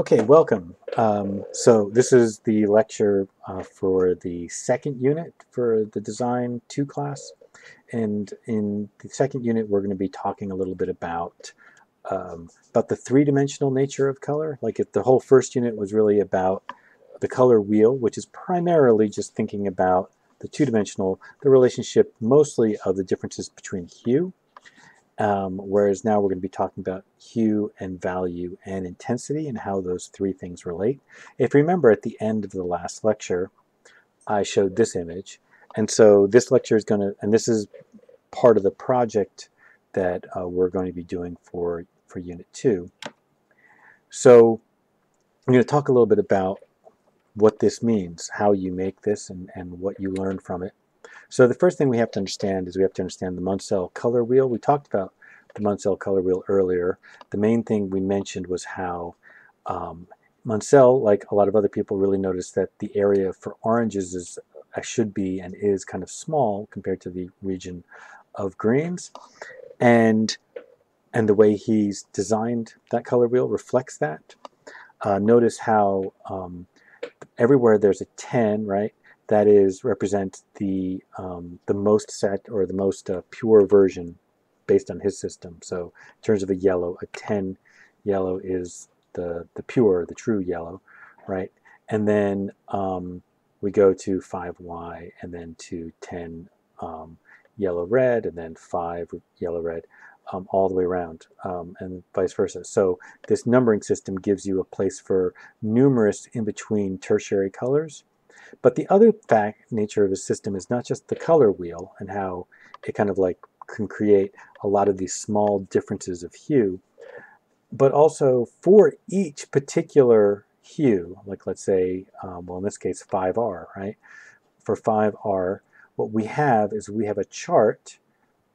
Okay, welcome. So this is the lecture for the second unit for the Design 2 class. And in the second unit, we're going to be talking a little bit about the three-dimensional nature of color. Like if the whole first unit was really about the color wheel, which is primarily just thinking about the two-dimensional, the relationship mostly of the differences between hue. Whereas now we're going to be talking about hue and value and intensity and how those three things relate. If you remember at the end of the last lecture, I showed this image. And so this lecture is going to, and this is part of the project that we're going to be doing for Unit 2. So I'm going to talk a little bit about what this means, how you make this and what you learn from it. So the first thing we have to understand is we have to understand the Munsell color wheel. We talked about the Munsell color wheel earlier. The main thing we mentioned was how Munsell, like a lot of other people, really noticed that the area for oranges is, should be and is kind of small compared to the region of greens. And the way he's designed that color wheel reflects that. Notice how everywhere there's a 10, right? That is represents the most set or the most pure version based on his system. So in terms of a yellow, a 10 yellow is the pure, the true yellow, right? And then we go to 5Y and then to 10 yellow red and then 5 yellow red all the way around and vice versa. So this numbering system gives you a place for numerous in-between tertiary colors. But the other nature of a system is not just the color wheel and how it kind of like can create a lot of these small differences of hue, but also for each particular hue, like let's say, well in this case 5R, right? For 5R, what we have is we have a chart,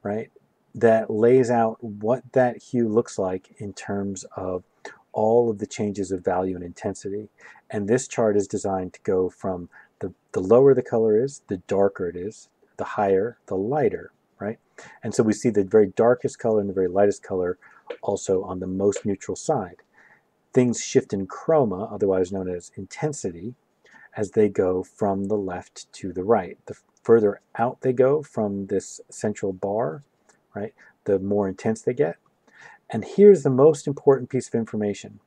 right, that lays out what that hue looks like in terms of all of the changes of value and intensity. And this chart is designed to go from the lower the color is, the darker it is, the higher, the lighter, right? And so we see the very darkest color and the very lightest color also on the most neutral side. Things shift in chroma, otherwise known as intensity, as they go from the left to the right. The further out they go from this central bar, right, the more intense they get. And here's the most important piece of information.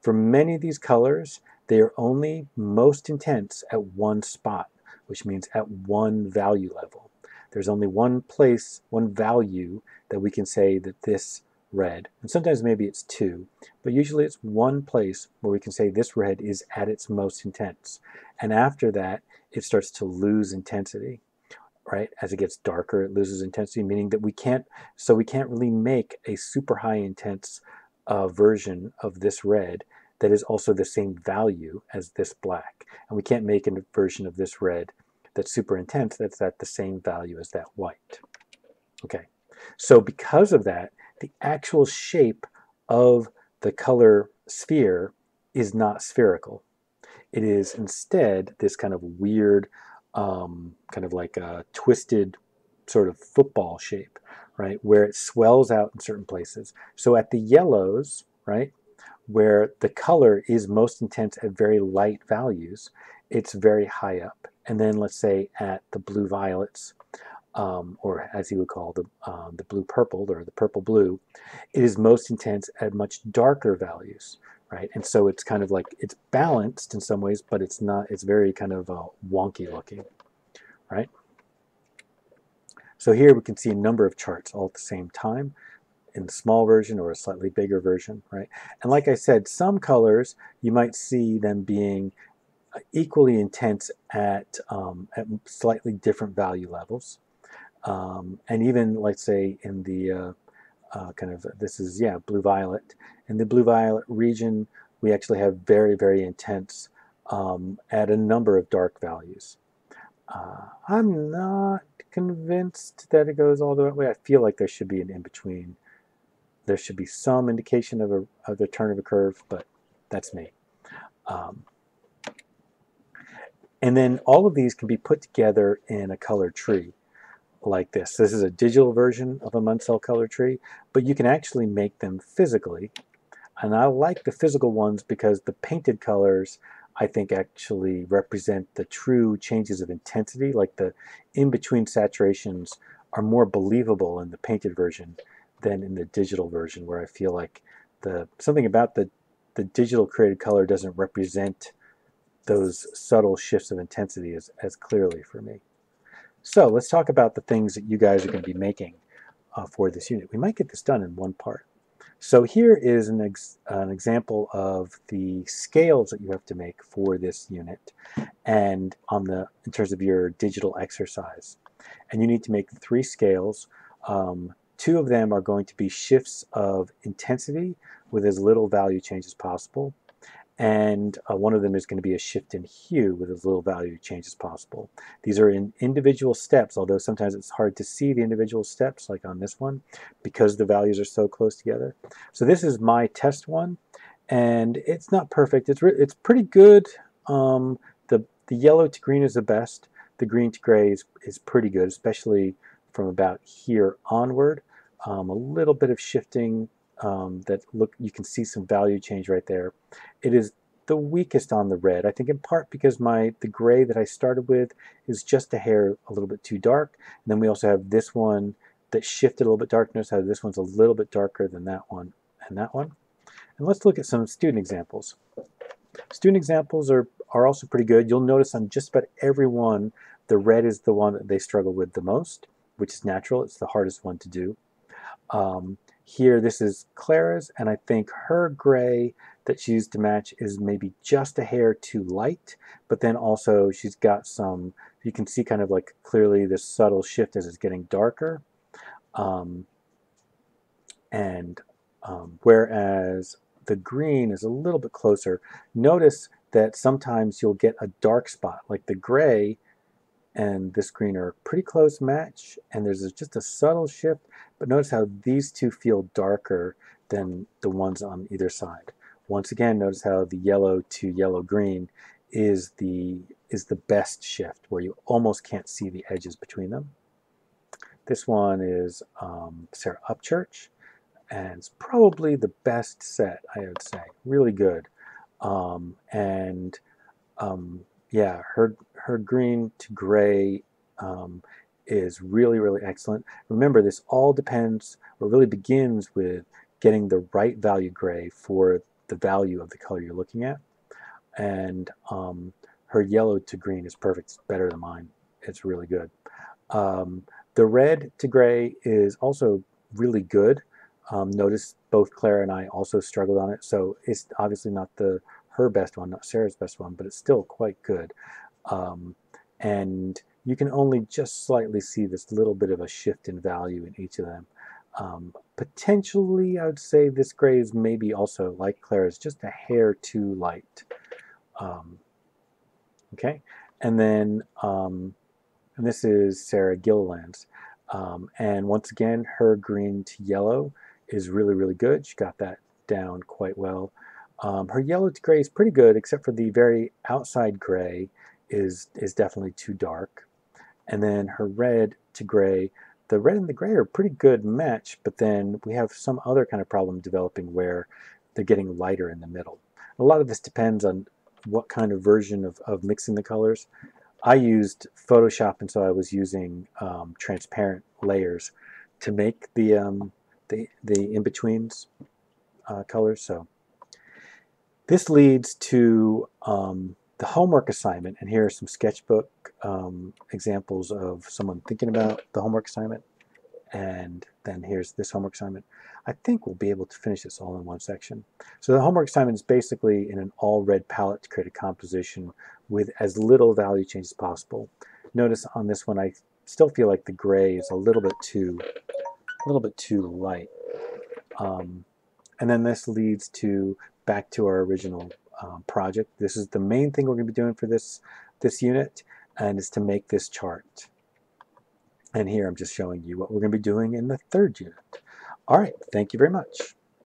For many of these colors, they are only most intense at one spot, which means at one value level. There's only one place, one value that we can say that this red, and sometimes maybe it's two, but usually it's one place where we can say this red is at its most intense. And after that, it starts to lose intensity. Right? As it gets darker, it loses intensity, meaning that we can't really make a super high intense version of this red that is also the same value as this black. And we can't make a version of this red that's super intense that's at the same value as that white. Okay, so because of that, the actual shape of the color sphere is not spherical. It is instead this kind of weird, kind of like a twisted sort of football shape, right, where it swells out in certain places. So at the yellows, right, where the color is most intense at very light values, it's very high up. And then let's say at the blue violets, or as he would call the blue purple or the purple blue, it is most intense at much darker values. Right? And so it's kind of like it's balanced in some ways, but it's not. It's very kind of wonky looking, right? So here we can see a number of charts all at the same time, in the small version or a slightly bigger version, right? And like I said, some colors you might see them being equally intense at slightly different value levels, and even let's say in the this is, yeah, blue-violet. In the blue-violet region, we actually have very, very intense at a number of dark values. I'm not convinced that it goes all the way. I feel like there should be an in-between. There should be some indication of the turn of a curve, but that's me. And then all of these can be put together in a color tree. Like this. This is a digital version of a Munsell color tree, but you can actually make them physically And I like the physical ones because the painted colors, I think, actually represent the true changes of intensity. Like the in-between saturations are more believable in the painted version than in the digital version, where I feel like something about the digital created color doesn't represent those subtle shifts of intensity as clearly for me. So let's talk about the things that you guys are going to be making for this unit. We might get this done in one part. So here is an example of the scales that you have to make for this unit, and in terms of your digital exercise. And you need to make 3 scales. Two of them are going to be shifts of intensity with as little value change as possible. And one of them is going to be a shift in hue with as little value change as possible. These are in individual steps, although sometimes it's hard to see the individual steps, like on this one, because the values are so close together. So this is my test one, and it's not perfect. It's pretty good. The yellow to green is the best. The green to gray is pretty good, especially from about here onward. A little bit of shifting. You can see some value change right there. It is the weakest on the red, I think, in part because the gray that I started with is just a hair a little bit too dark. And then we also have this one that shifted a little bit darkness. How this one's a little bit darker than that one and that one. And let's look at some student examples. Student examples are also pretty good. You'll notice on just about every one, the red is the one that they struggle with the most, which is natural. It's the hardest one to do. Here, this is Clara's, and I think her gray that she used to match is maybe just a hair too light, but then also she's got some, you can see kind of like clearly this subtle shift as it's getting darker. Whereas the green is a little bit closer. Notice that sometimes you'll get a dark spot, like the gray and this green are a pretty close match, and there's just a subtle shift, but notice how these two feel darker than the ones on either side. Once again, notice how the yellow to yellow-green is the best shift, where you almost can't see the edges between them. This one is Sarah Upchurch, and it's probably the best set, I would say. Really good. Yeah, her green to gray is really, really excellent. Remember, this all depends, or really begins with getting the right value gray for the value of the color you're looking at. And her yellow to green is perfect. It's better than mine. It's really good. The red to gray is also really good. Notice both Clara and I also struggled on it, so it's obviously not her best one, not Sarah's best one, but it's still quite good. And you can only just slightly see this little bit of a shift in value in each of them. Potentially, I would say this gray is maybe also, like Clara's, just a hair too light. Okay, and then and this is Sarah Gilliland's. And once again, her green to yellow is really, really good. She got that down quite well. Her yellow to gray is pretty good, except for the very outside gray is definitely too dark. And then her red to gray, the red and the gray are a pretty good match, but then we have some other kind of problem developing where they're getting lighter in the middle. A lot of this depends on what kind of version of mixing the colors. I used Photoshop, and so I was using transparent layers to make the in-betweens colors. So this leads to the homework assignment, and here are some sketchbook examples of someone thinking about the homework assignment, and then here's this homework assignment. I think we'll be able to finish this all in one section. So the homework assignment is basically in an all-red palette to create a composition with as little value change as possible. Notice on this one I still feel like the gray is a little bit too light. And then this leads to back to our original project. This is the main thing we're going to be doing for this unit, and is to make this chart. And here I'm just showing you what we're going to be doing in the 3rd unit. All right, thank you very much.